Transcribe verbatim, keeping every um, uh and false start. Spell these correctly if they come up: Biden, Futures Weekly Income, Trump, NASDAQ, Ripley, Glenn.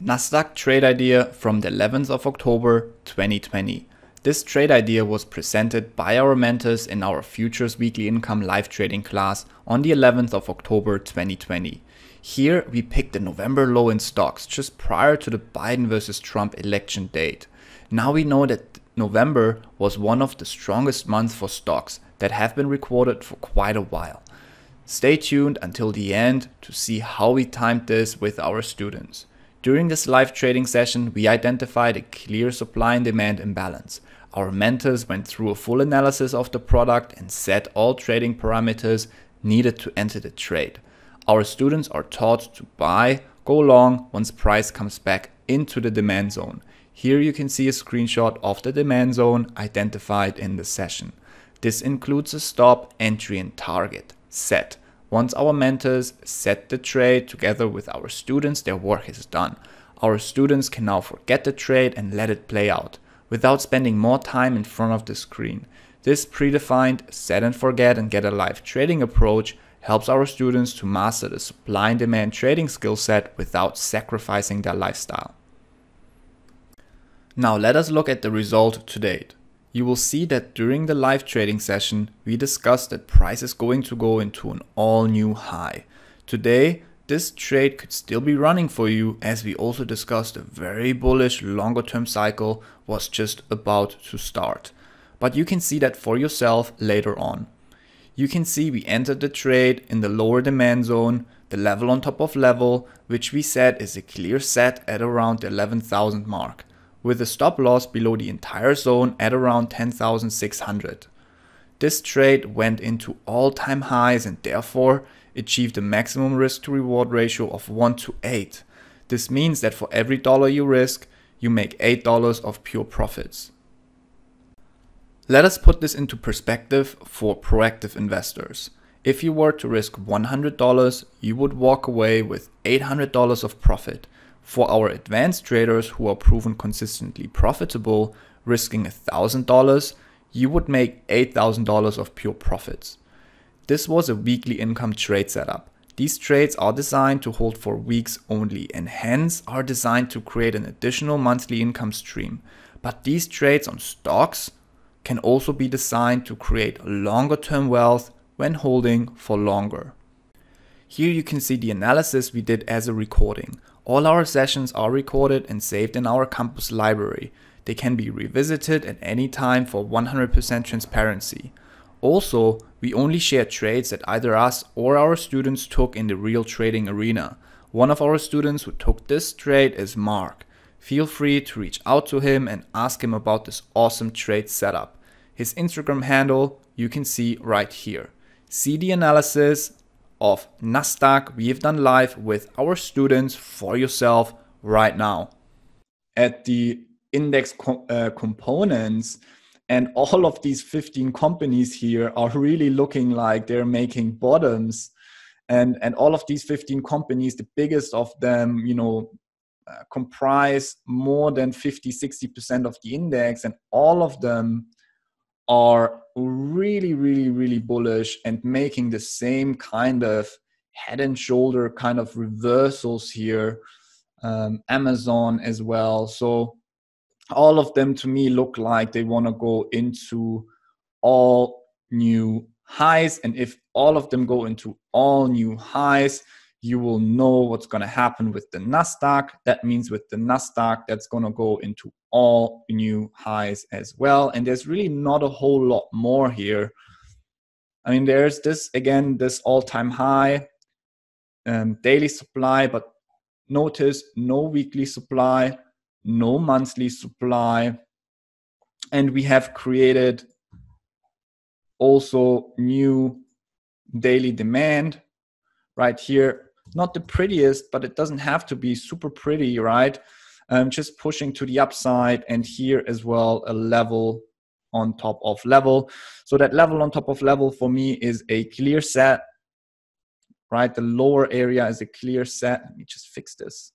NASDAQ trade idea from the eleventh of October twenty twenty. This trade idea was presented by our mentors in our Futures Weekly Income live trading class on the eleventh of October twenty twenty. Here we picked the November low in stocks just prior to the Biden versus Trump election date. Now we know that November was one of the strongest months for stocks that have been recorded for quite a while. Stay tuned until the end to see how we timed this with our students. During this live trading session, we identified a clear supply and demand imbalance. Our mentors went through a full analysis of the product and set all trading parameters needed to enter the trade. Our students are taught to buy, go long once price comes back into the demand zone. Here you can see a screenshot of the demand zone identified in the session. This includes a stop, entry and target set. Once our mentors set the trade together with our students, their work is done. Our students can now forget the trade and let it play out without spending more time in front of the screen. This predefined set and forget and get a live trading approach helps our students to master the supply and demand trading skill set without sacrificing their lifestyle. Now let us look at the result to date. You will see that during the live trading session, we discussed that price is going to go into an all-new high. Today, this trade could still be running for you, as we also discussed a very bullish longer-term cycle was just about to start. But you can see that for yourself later on. You can see we entered the trade in the lower demand zone, the level on top of level, which we said is a clear set at around the eleven thousand mark, with a stop loss below the entire zone at around ten thousand six hundred. This trade went into all-time highs and therefore achieved a maximum risk to reward ratio of one to eight. This means that for every dollar you risk, you make eight dollars of pure profits. Let us put this into perspective for proactive investors. If you were to risk one hundred dollars, you would walk away with eight hundred dollars of profit. For our advanced traders who are proven consistently profitable, risking one thousand dollars, you would make eight thousand dollars of pure profits. This was a weekly income trade setup. These trades are designed to hold for weeks only and hence are designed to create an additional monthly income stream. But these trades on stocks can also be designed to create longer term wealth when holding for longer. Here you can see the analysis we did as a recording. All our sessions are recorded and saved in our campus library. They can be revisited at any time for one hundred percent transparency. Also, we only share trades that either us or our students took in the real trading arena. One of our students who took this trade is Mark. Feel free to reach out to him and ask him about this awesome trade setup. His Instagram handle you can see right here. See the analysis of NASDAQ we have done live with our students for yourself right now. At the index co uh, components, and all of these fifteen companies here are really looking like they're making bottoms, and and all of these fifteen companies, the biggest of them, you know, Uh, comprise more than fifty, sixty percent of the index, and all of them are really, really, really bullish and making the same kind of head and shoulder kind of reversals here. Um, Amazon as well. So all of them to me look like they want to go into all new highs, and if all of them go into all new highs, you will know what's going to happen with the NASDAQ. That means with the NASDAQ, that's going to go into all new highs as well. And there's really not a whole lot more here. I mean, there's this, again, this all-time high, um, daily supply, but notice no weekly supply, no monthly supply. And we have created also new daily demand right here. Not the prettiest, but it doesn't have to be super pretty, right? Um, just pushing to the upside, and here as well, a level on top of level. So that level on top of level for me is a clear set, right? The lower area is a clear set. Let me just fix this.